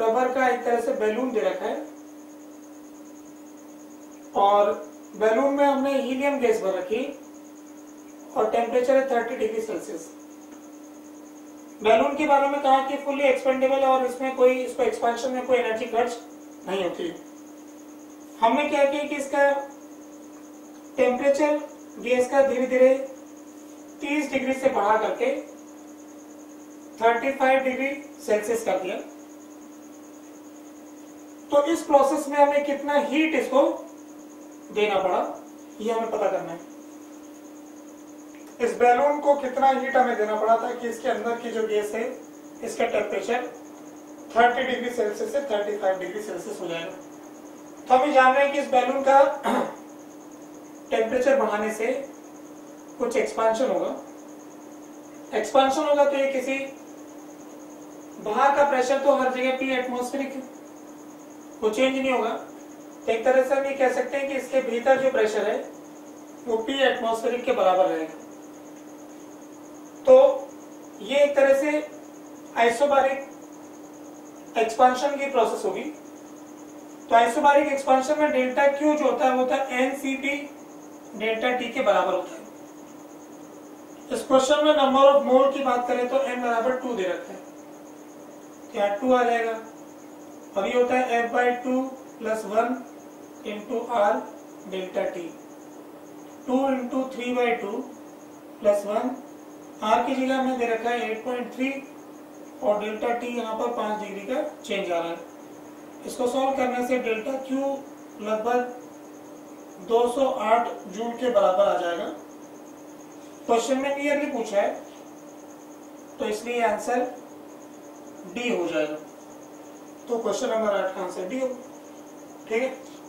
Rubber का एक तरह से बैलून दे रखा है और बैलून में हमने हीलियम गैस भर रखी और टेम्परेचर है 30 डिग्री सेल्सियस। बैलून के बारे में कहा कि फुली एक्सपेंडेबल है और इसमें कोई इसको एक्सपेंशन में कोई एनर्जी खर्च नहीं होती। हमने क्या किया कि इसका टेम्परेचर गैस का धीरे धीरे 30 डिग्री से बढ़ा करके 35 डिग्री सेल्सियस कर दिया। तो इस प्रोसेस में हमें कितना हीट इसको देना पड़ा ये हमें पता करना है। इस बैलून को कितना हीट हमें देना पड़ा था कि इसके अंदर की जो गैस है इसका टेम्परेचर 30 डिग्री सेल्सियस से 35 डिग्री सेल्सियस हो जाएगा। तो हम जान रहे हैं कि इस बैलून का टेम्परेचर बढ़ाने से कुछ एक्सपेंशन होगा। एक्सपेंशन होगा तो ये किसी बाहर का प्रेशर तो हर जगह पे एटमॉस्फेरिक वो चेंज नहीं होगा। तो एक तरह से हम ये कह सकते हैं कि इसके भीतर जो प्रेशर है वो पी एटमॉस्फेरिक के बराबर रहेगा। तो ये एक तरह से आइसोबारिक एक्सपेंशन की प्रोसेस होगी। तो आइसोबारिक एक्सपेंशन में डेल्टा क्यू जो होता है वो होता है एनसीपी डेल्टा टी के बराबर होता है। इस क्वेश्चन में नंबर ऑफ मोल की बात करें तो एम बराबर 2 दे रखा है, तो यहाँ 2 आ जाएगा। और ये होता है F/2 + 1 × R delta T, 2 × 3/2 + 1। R की जगह में दे रखा है 8.3 और डेल्टा T यहाँ पर 5 डिग्री का चेंज आ रहा है। इसको सॉल्व करने से डेल्टा Q लगभग 208 जूल के बराबर आ जाएगा। क्वेश्चन में क्लियरली पूछा है तो इसलिए आंसर डी हो जाएगा। तो क्वेश्चन नंबर 8 का आंसर डी हो, ठीक है।